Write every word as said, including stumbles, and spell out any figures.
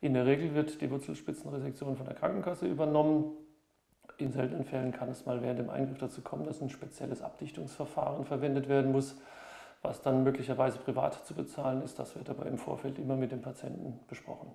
In der Regel wird die Wurzelspitzenresektion von der Krankenkasse übernommen. In seltenen Fällen kann es mal während dem Eingriff dazu kommen, dass ein spezielles Abdichtungsverfahren verwendet werden muss, was dann möglicherweise privat zu bezahlen ist. Das wird aber im Vorfeld immer mit dem Patienten besprochen.